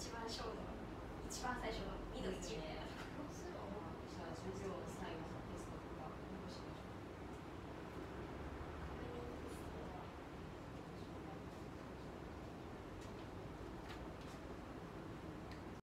一番最初の緑きれいなところ。